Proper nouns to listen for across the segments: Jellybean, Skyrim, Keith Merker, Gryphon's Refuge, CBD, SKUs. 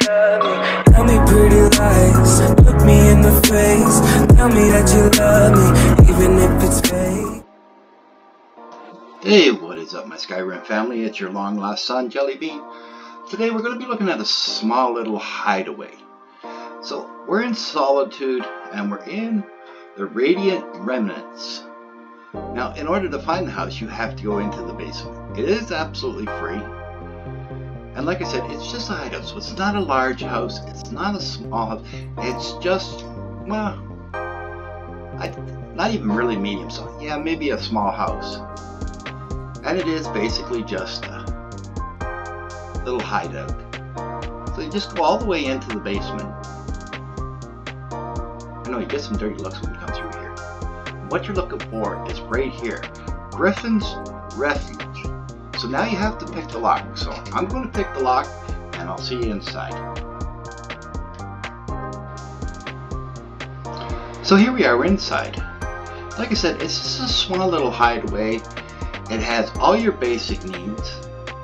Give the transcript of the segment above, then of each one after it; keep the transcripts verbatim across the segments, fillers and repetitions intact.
Tell me pretty lies, look me in the face. Tell me that you love me, even if it's fake. Hey, what is up, my Skyrim family? It's your long lost son, Jellybean. Today we're going to be looking at a small little hideaway. So, we're in Solitude, and we're in the Radiant Remnants. Now, in order to find the house, you have to go into the basement. It is absolutely free. And like I said, it's just a hideout, so it's not a large house, it's not a small house, it's just, well, I, not even really medium, so yeah, maybe a small house. And it is basically just a little hideout. So you just go all the way into the basement. I know you get some dirty looks when you come through here. What you're looking for is right here, Gryphon's Refuge. So now you have to pick the lock. So I'm going to pick the lock, and I'll see you inside. So here we are inside. Like I said, it's just a small little hideaway. It has all your basic needs,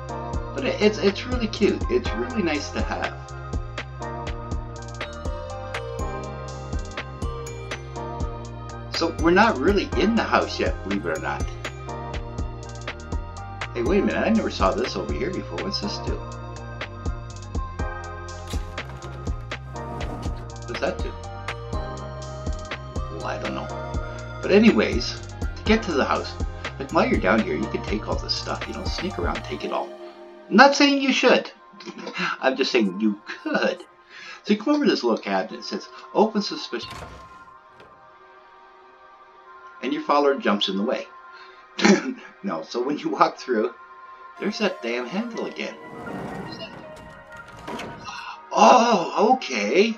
but it's it's really cute. It's really nice to have. So we're not really in the house yet, believe it or not. Hey, wait a minute, I never saw this over here before. What's this do? What's that do? Well, I don't know. But anyways, to get to the house, like while you're down here, you can take all this stuff, you know, sneak around, take it all. I'm not saying you should. I'm just saying you could. So you come over to this little cabinet, it says, open suspicion. And your follower jumps in the way. No, so when you walk through, there's that damn handle again. Oh, okay.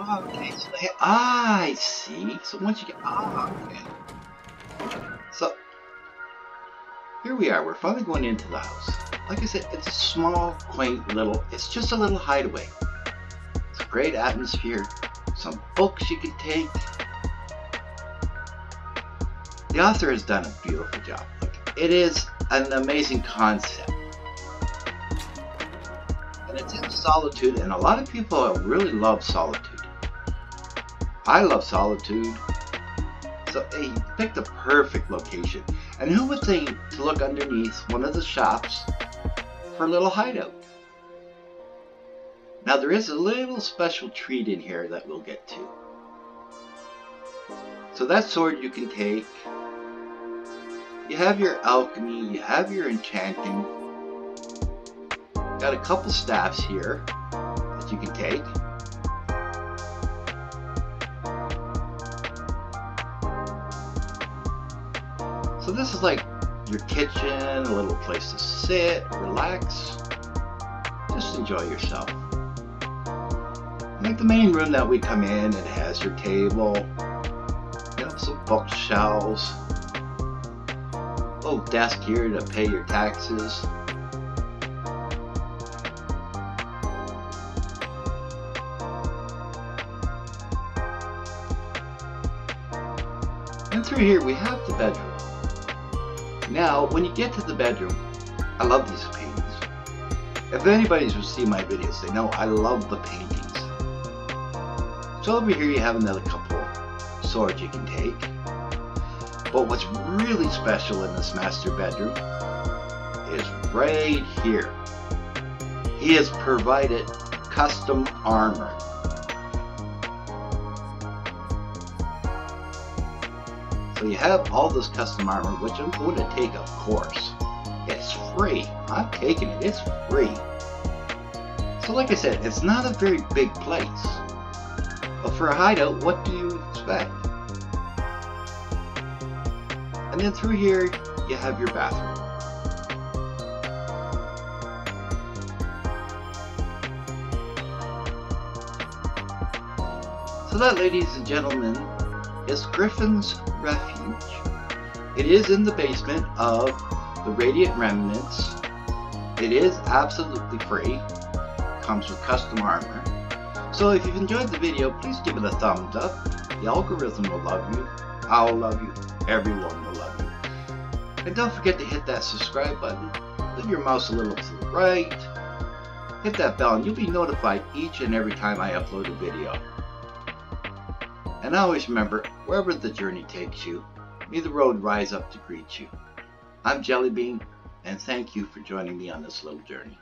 Okay, so they, ah, I see. So once you get, ah, okay. So here we are. We're finally going into the house. Like I said, it's a small, quaint little. It's just a little hideaway. It's a great atmosphere. Some books you can take. The author has done a beautiful job. It is an amazing concept. And it's in Solitude, and a lot of people really love Solitude. I love Solitude. So they picked the perfect location. And who would think to look underneath one of the shops for a little hideout? Now there is a little special treat in here that we'll get to. So that sword you can take. You have your alchemy, you have your enchanting. Got a couple staffs here that you can take. So this is like your kitchen, a little place to sit, relax, just enjoy yourself. Like the main room that we come in, it has your table, you know, some bookshelves. Little desk here to pay your taxes. And through here we have the bedroom. Now when you get to the bedroom, I love these paintings. If anybody's seen my videos, they know I love the paintings. So over here you have another couple swords you can take. But what's really special in this master bedroom is right here. He has provided custom armor. So you have all this custom armor, which I'm going to take, of course. It's free. I'm taking it. It's free. So like I said, it's not a very big place. But for a hideout, what do you expect? And then through here, you have your bathroom. So that, ladies and gentlemen, is Gryphon's Refuge. It is in the basement of the Radiant Remnants. It is absolutely free. Comes with custom armor. So if you've enjoyed the video, please give it a thumbs up. The algorithm will love you. I'll love you. Everyone will love you. And don't forget to hit that subscribe button. Leave your mouse a little to the right. hit that bell and you'll be notified each and every time I upload a video. And always remember, wherever the journey takes you, may the road rise up to greet you. I'm Jellybean, and thank you for joining me on this little journey.